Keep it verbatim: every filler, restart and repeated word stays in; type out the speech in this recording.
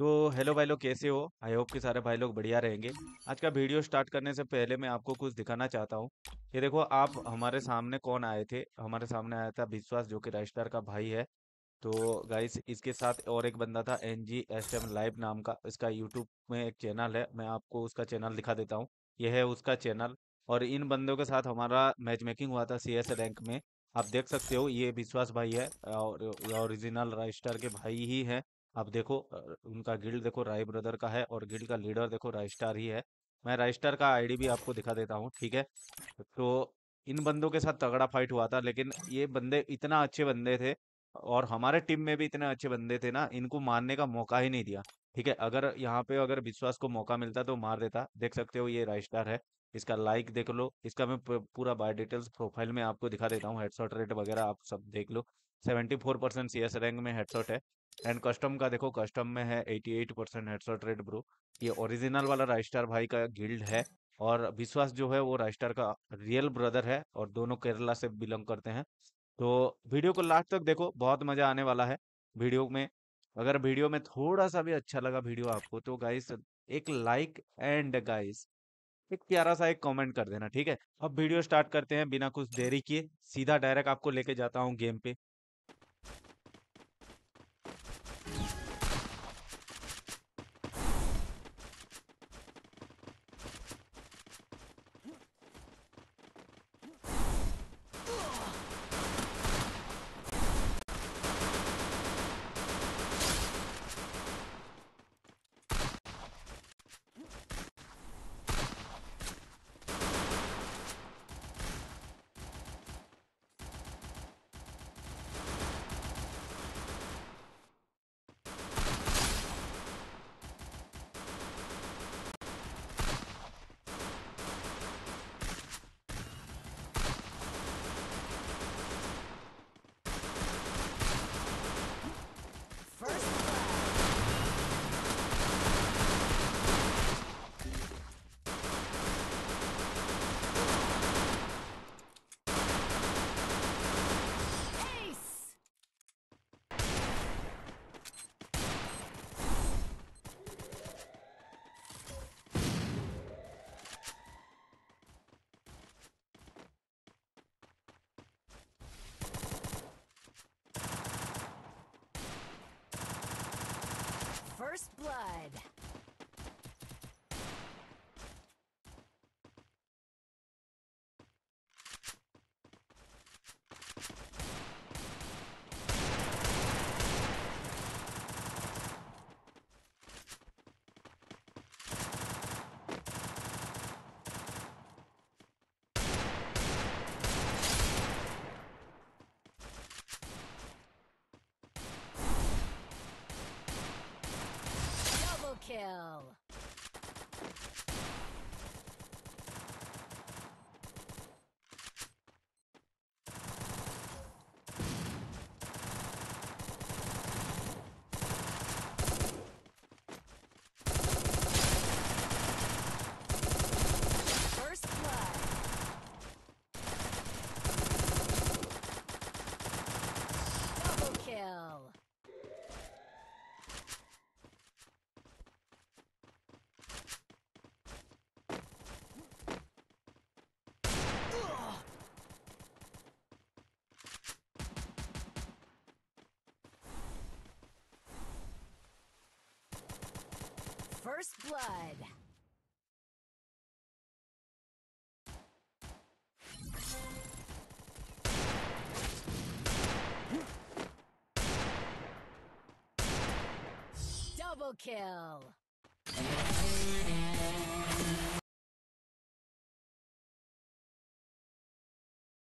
तो हेलो भाई लोग, कैसे हो? आई होप कि सारे भाई लोग बढ़िया रहेंगे। आज का वीडियो स्टार्ट करने से पहले मैं आपको कुछ दिखाना चाहता हूँ। ये देखो आप हमारे सामने कौन आए थे, हमारे सामने आया था विश्वास जो कि राइस्टार का भाई है। तो गाइस इसके साथ और एक बंदा था N G S M live नाम का, इसका यूट्यूब में एक चैनल है, मैं आपको उसका चैनल दिखा देता हूँ। यह है उसका चैनल और इन बंदों के साथ हमारा मैच मेकिंग हुआ था सी एस रैंक में। आप देख सकते हो ये विश्वास भाई है और ओरिजिनल राइस्टार के भाई ही है। आप देखो उनका गिल्ड देखो राय ब्रदर का है और गिल्ड का लीडर देखो राइस्टार ही है। मैं राइस्टार का आईडी भी आपको दिखा देता हूँ, ठीक है। तो इन बंदों के साथ तगड़ा फाइट हुआ था, लेकिन ये बंदे इतना अच्छे बंदे थे और हमारे टीम में भी इतने अच्छे बंदे थे ना, इनको मारने का मौका ही नहीं दिया, ठीक है। अगर यहाँ पे अगर विश्वास को मौका मिलता तो मार देता। देख सकते हो ये राइस्टार है, इसका लाइक देख लो, इसका मैं पूरा बायो डिटेल्स प्रोफाइल में आपको दिखा देता हूँ। हेडशॉट रेट वगैरह आप सब देख लो, seventy four percent C S rank में हेडशॉट है। एंड कस्टम का देखो, कस्टम में है अठासी परसेंट हेडशॉट रेट ब्रो। ये ओरिजिनल वाला राइस्टार भाई का गिल्ड है और विश्वास जो है वो राइस्टार का रियल ब्रदर है और दोनों केरला से बिलोंग करते हैं। तो वीडियो को लास्ट तक देखो, बहुत मजा आने वाला है वीडियो में। अगर वीडियो में थोड़ा सा भी अच्छा लगा वीडियो आपको तो गाइस एक लाइक एंड गाइस एक प्यारा सा एक कमेंट कर देना, ठीक है। अब वीडियो स्टार्ट करते हैं बिना कुछ देरी किए, सीधा डायरेक्ट आपको लेके जाता हूँ गेम पे। First blood. Kill. First blood. Double kill.